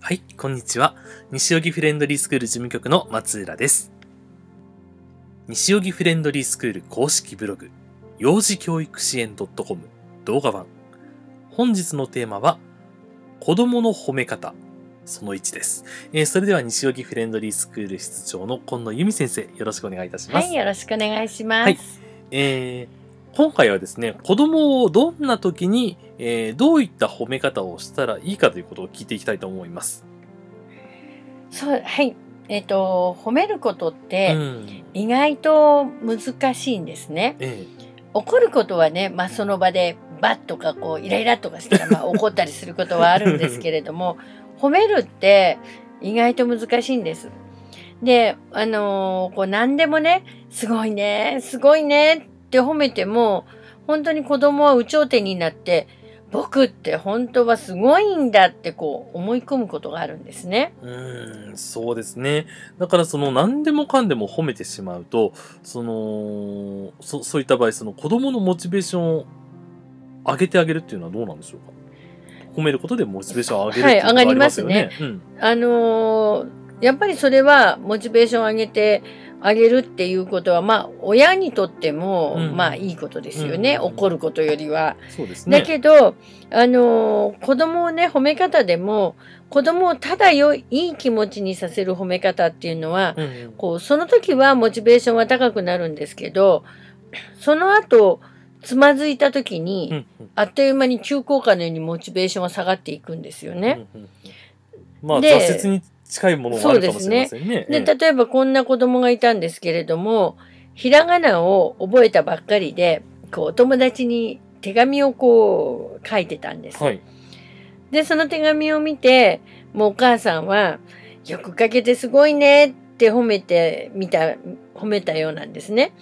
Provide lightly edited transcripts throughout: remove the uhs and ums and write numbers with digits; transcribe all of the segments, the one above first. はい、こんにちは。西荻フレンドリースクール事務局の松浦です。西荻フレンドリースクール公式ブログ、幼児教育支援 .com 動画版。本日のテーマは、子供の褒め方、その1です。それでは西荻フレンドリースクール室長の今野由美先生、よろしくお願いいたします。はい、よろしくお願いします。はい、今回はですね、子供をどんな時に、どういった褒め方をしたらいいかということを聞いていきたいと思います。そう、はい。褒めることって、意外と難しいんですね。怒ることはね、その場でバッとかこうイライラとかしたら怒ったりすることはあるんですけれども、褒めるって意外と難しいんです。で、こう何でもね、すごいね、すごいね、って褒めても、本当に子供は有頂天になって、僕って本当はすごいんだってこう思い込むことがあるんですね。そうですね。だからその何でもかんでも褒めてしまうと、そういった場合、その子供のモチベーションを上げてあげるっていうのはどうなんでしょうか。褒めることでモチベーションを上げるっていうのはありますよね。はい、上がりますね。やっぱりそれはモチベーションを上げてあげるっていうことは、親にとっても、いいことですよね。怒ることよりは。そうですね。だけど、子供をね、褒め方でも、子供をただいい気持ちにさせる褒め方っていうのは、こう、その時はモチベーションは高くなるんですけど、その後、つまずいた時に、あっという間に急降下のようにモチベーションは下がっていくんですよね。挫折に近いものもあるかもしれませんね。で、例えばこんな子供がいたんですけれども、ひらがなを覚えたばっかりで、こう、お友達に手紙をこう、書いてたんです。はい、で、その手紙を見て、もうお母さんは、よく書けてすごいねって褒めたようなんですね。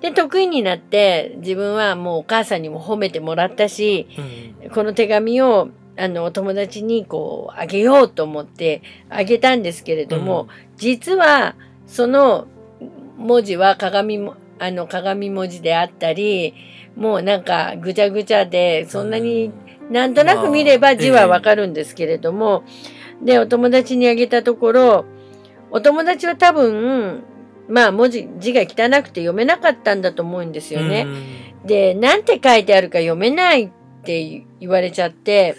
で、得意になって、自分はもうお母さんにも褒めてもらったし、この手紙を、友達にこう、あげようと思ってあげたんですけれども、実は、その文字は鏡文字であったり、もうなんかぐちゃぐちゃで、そんなになんとなく見れば字はわかるんですけれども、で、お友達にあげたところ、お友達は多分、字が汚くて読めなかったんだと思うんですよね。で、なんて書いてあるか読めないって言われちゃって、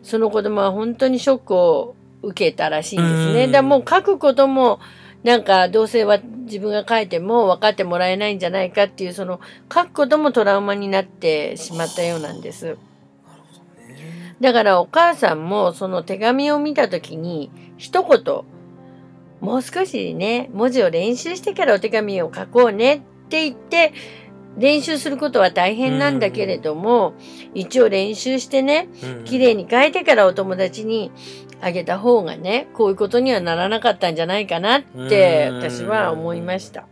その子供は本当にショックを受けたらしいんですね。だからもう書くことも、なんかどうせは自分が書いても分かってもらえないんじゃないかっていう、その書くこともトラウマになってしまったようなんです。だからお母さんもその手紙を見たときに一言、もう少しね、文字を練習してからお手紙を書こうねって言って、練習することは大変なんだけれども、一応練習してね、綺麗に書いてからお友達にあげた方がね、こういうことにはならなかったんじゃないかなって、私は思いました。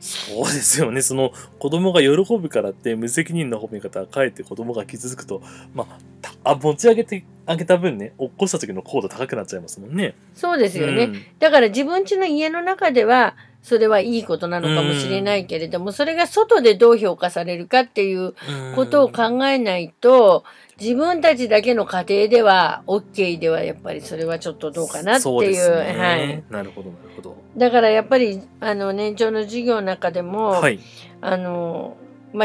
そうですよね。その子供が喜ぶからって無責任な褒め方はかえって子供が傷つくと、持ち上げてあげた分ね、落っこした時の高度高くなっちゃいますもんね。そうですよね。だから自分家の家の中では、それはいいことなのかもしれないけれども、それが外でどう評価されるかっていうことを考えないと、自分たちだけの家庭では OK ではやっぱりそれはちょっとどうかなっていう。はい。なるほど、なるほど。だからやっぱり、年長の授業の中でも、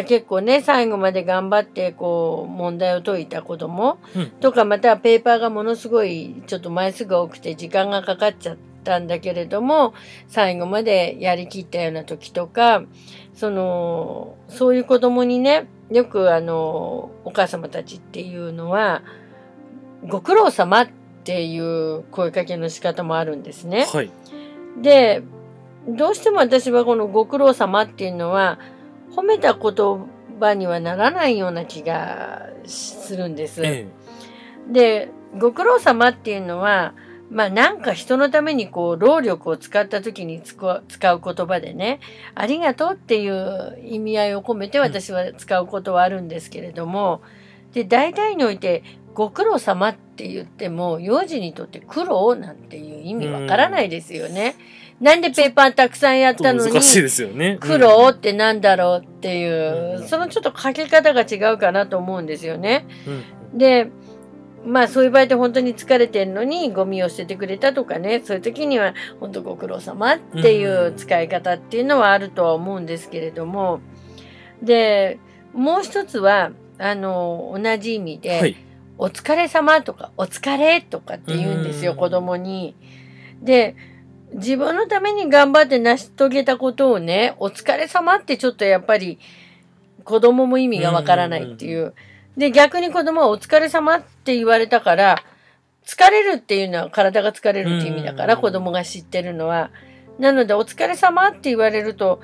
結構ね、最後まで頑張って、こう、問題を解いた子供とか、またペーパーがものすごい、ちょっと枚数が多くて時間がかかっちゃったんだけれども、最後までやりきったような時とか、そういう子供にね、よくお母様たちっていうのは、ご苦労様っていう声かけの仕方もあるんですね。はい、で、どうしても私はこのご苦労様っていうのは、褒めた言葉にはならないような気がするんです。で、ご苦労様っていうのは、なんか人のためにこう、労力を使った時に使う言葉でね、ありがとうっていう意味合いを込めて私は使うことはあるんですけれども、で、大体において、ご苦労様って言っても、幼児にとって苦労なんていう意味わからないですよね。なんでペーパーたくさんやったのに、苦労ってなんだろうっていう、そのちょっと書き方が違うかなと思うんですよね。で、まあそういう場合って本当に疲れてんのにゴミを捨ててくれたとかね、そういう時には本当ご苦労様っていう使い方っていうのはあるとは思うんですけれども、でもう一つは同じ意味で、はい、お疲れ様とかお疲れとかって言うんですよ、子供に。で自分のために頑張って成し遂げたことをね、お疲れ様ってちょっとやっぱり子供も意味がわからないっていう。で、逆に子供はお疲れ様って言われたから、疲れるっていうのは体が疲れるっていう意味だから、子供が知ってるのは。なので、お疲れ様って言われると、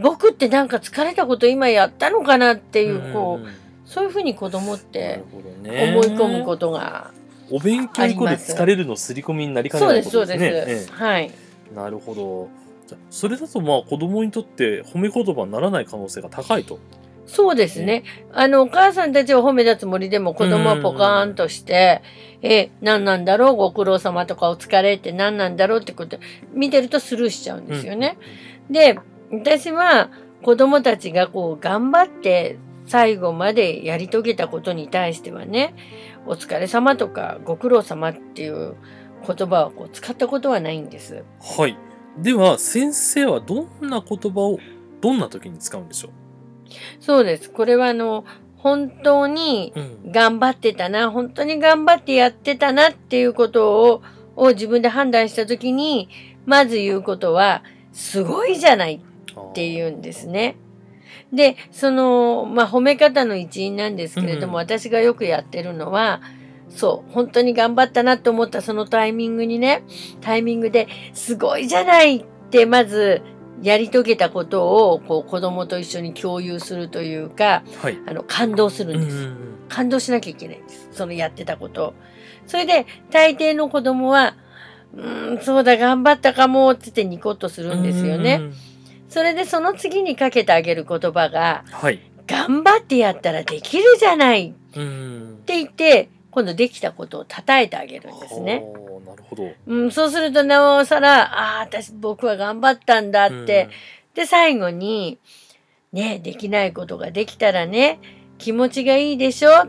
僕ってなんか疲れたこと今やったのかなっていう、こう、そういうふうに子供って思い込むことが。お勉強以降で疲れるの刷り込みになりかねないことですね。そうです、そうです。はい。なるほど。それだとまあ子供にとって褒め言葉にならない可能性が高いと。そうですね。お母さんたちを褒めたつもりでも子供はポカーンとして、何なんだろう、ご苦労様とかお疲れって何なんだろうってこと、見てるとスルーしちゃうんですよね。で、私は子供たちがこう頑張って最後までやり遂げたことに対してはね、お疲れ様とかご苦労様っていう言葉をこう使ったことはないんです。はい。では、先生はどんな言葉をどんな時に使うんでしょう？そうです。これは本当に頑張ってたな、本当に頑張ってやってたなっていうことを自分で判断したときに、まず言うことは、すごいじゃないって言うんですね。で、まあ、褒め方の一員なんですけれども、私がよくやってるのは、そう、本当に頑張ったなと思ったそのタイミングで、すごいじゃないってまず、やり遂げたことをこう子供と一緒に共有するというか、はい、感動するんです。感動しなきゃいけないんです。そのやってたことを。それで、大抵の子供は、そうだ、頑張ったかも、つってニコッとするんですよね。それで、その次にかけてあげる言葉が、はい、頑張ってやったらできるじゃないって言って、今度できたことを叩いてあげるんですね。なるほど。そうするとなおさら、僕は頑張ったんだって。で、最後に、ね、できないことができたらね、気持ちがいいでしょっ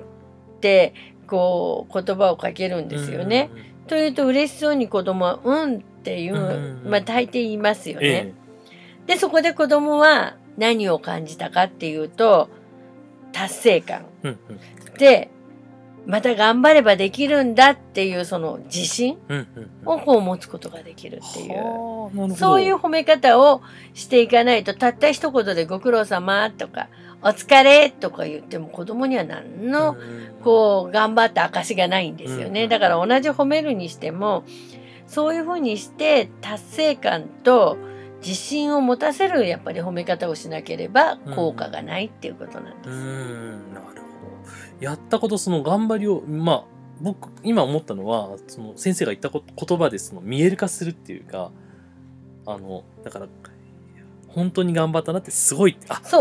て、こう、言葉をかけるんですよね。というと、嬉しそうに子供は、うんっていう、まあ、大抵言いますよね。で、そこで子供は何を感じたかっていうと、達成感。で、また頑張ればできるんだっていうその自信をこう持つことができるっていう、そういう褒め方をしていかないと、たった一言でご苦労様とかお疲れとか言っても子供には何のこう頑張った証がないんですよね。だから同じ褒めるにしても、そういうふうにして達成感と自信を持たせるやっぱり褒め方をしなければ効果がないっていうことなんです。なるほど。やったこと、その頑張りを、まあ、僕、今思ったのは、その先生が言った言葉でその見える化するっていうか、だから、本当に頑張ったなって、すごい、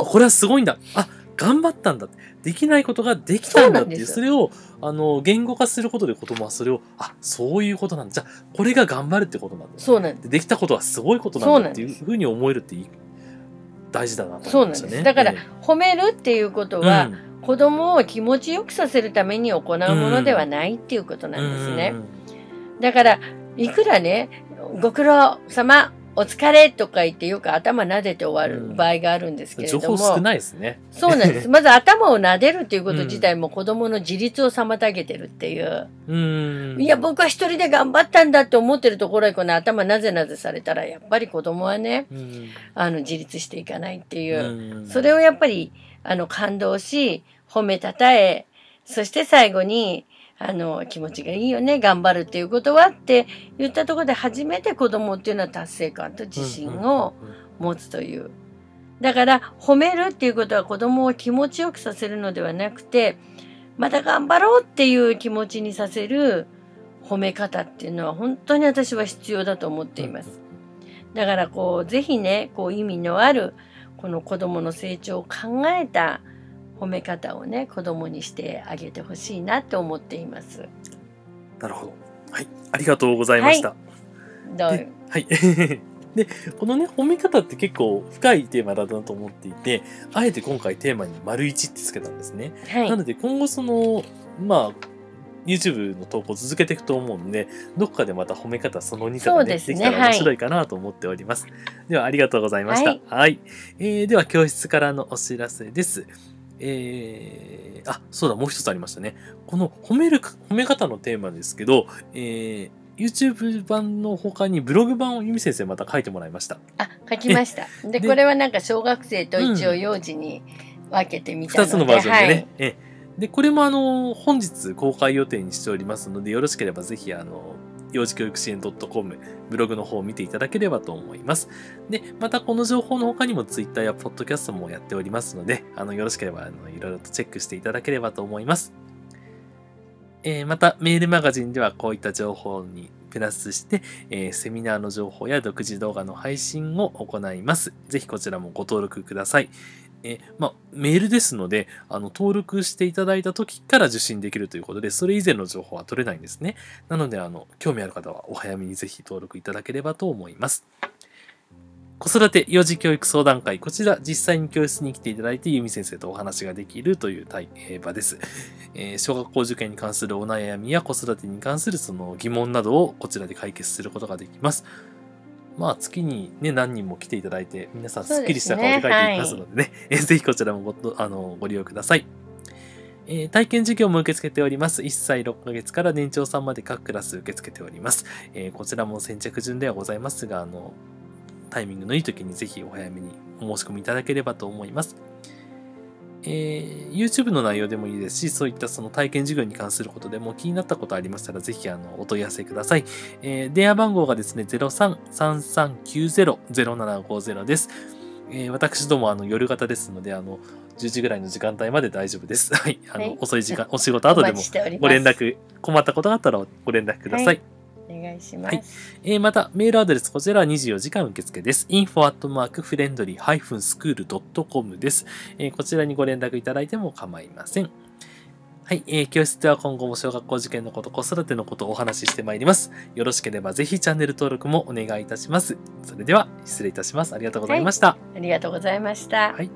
これはすごいんだ、頑張ったんだ、できないことができたんだっていう、それを、言語化することで子供はそれを、そういうことなんだ、じゃあ、これが頑張るってことなんだ、そうなんです。できたことはすごいことなんだっていうふうに思えるって大事だなと思いましたね。そうなんです。だから、褒めるっていうことは、子供を気持ちよくさせるために行うものではないっていうことなんですね。だから、いくらね、ご苦労様、お疲れとか言ってよく頭撫でて終わる場合があるんですけれども。情報少ないですね。そうなんです。まず頭を撫でるっていうこと自体も子供の自立を妨げてるっていう。いや、僕は一人で頑張ったんだって思ってるところへこの頭なぜなぜされたら、やっぱり子供はね、自立していかないっていう。それをやっぱり、感動し、褒めたたえ、そして最後に、気持ちがいいよね、頑張るっていうことはって言ったところで初めて子供っていうのは達成感と自信を持つという。だから、褒めるっていうことは子供を気持ちよくさせるのではなくて、また頑張ろうっていう気持ちにさせる褒め方っていうのは本当に私は必要だと思っています。だから、こう、ぜひね、こう、意味のある、この子供の成長を考えた褒め方をね、子供にしてあげてほしいなと思っています。なるほど。はい、ありがとうございました。はい。で、このね、褒め方って結構深いテーマだなと思っていて、あえて今回テーマに「1」ってつけたんですね。はい、なので今後まあ YouTube の投稿を続けていくと思うんで、どっかでまた褒め方その2からね、できたら面白いかなと思っております。ではありがとうございました。はい。では教室からのお知らせです。あ、そうだ、もう一つありましたね。この褒め方のテーマですけど、YouTube 版の他にブログ版を由美先生また書いてもらいました。あ、書きました。で、これはなんか小学生と一応幼児に分けてみたので、2つのバージョンでね。はい、で、これも本日公開予定にしておりますので、よろしければぜひ幼児教育支援 .com ブログの方を見ていただければと思います。で、またこの情報の他にも Twitter や Podcast もやっておりますので、よろしければいろいろとチェックしていただければと思います。またメールマガジンではこういった情報にプラスして、セミナーの情報や独自動画の配信を行います。ぜひこちらもご登録ください。メールですので、登録していただいた時から受信できるということで、それ以前の情報は取れないんですね。なので、興味ある方はお早めにぜひ登録いただければと思います。子育て幼児教育相談会、こちら実際に教室に来ていただいて由美先生とお話ができるという場です。小学校受験に関するお悩みや子育てに関するその疑問などをこちらで解決することができます。まあ月にね、何人も来ていただいて、皆さんすっきりした顔で書いていきますのでね、ぜひこちらもご利用ください。体験授業も受け付けております。1歳6ヶ月から年長さんまで各クラス受け付けております。こちらも先着順ではございますが、タイミングのいい時にぜひお早めにお申し込みいただければと思います。YouTube の内容でもいいですし、そういったその体験授業に関することでも気になったことありましたら、ぜひお問い合わせください。電話番号がですね、03-3390-0750 です。私ども夜型ですので、10時ぐらいの時間帯まで大丈夫です。はい。遅い時間、お仕事後でもご連絡、困ったことがあったらご連絡ください。お願いします。はい。また、メールアドレス、こちらは24時間受付です。info@markfriendly-school.com です。こちらにご連絡いただいても構いません。はい。教室では今後も小学校受験のこと、子育てのことをお話ししてまいります。よろしければぜひチャンネル登録もお願いいたします。それでは、失礼いたします。ありがとうございました。はい、ありがとうございました。はい。